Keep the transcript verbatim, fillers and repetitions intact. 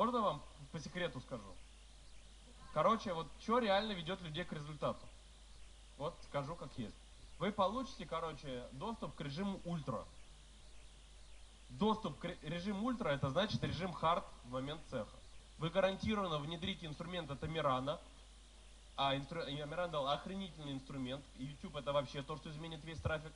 Можно вам по секрету скажу? Короче, вот что реально ведет людей к результату. Вот скажу как есть. Вы получите, короче, доступ к режиму ультра. Доступ к режиму ультра — это значит режим хард в момент цеха. Вы гарантированно внедрите инструмент от Амирана. А инстру... Амиран дал охренительный инструмент. YouTube — это вообще то, что изменит весь трафик.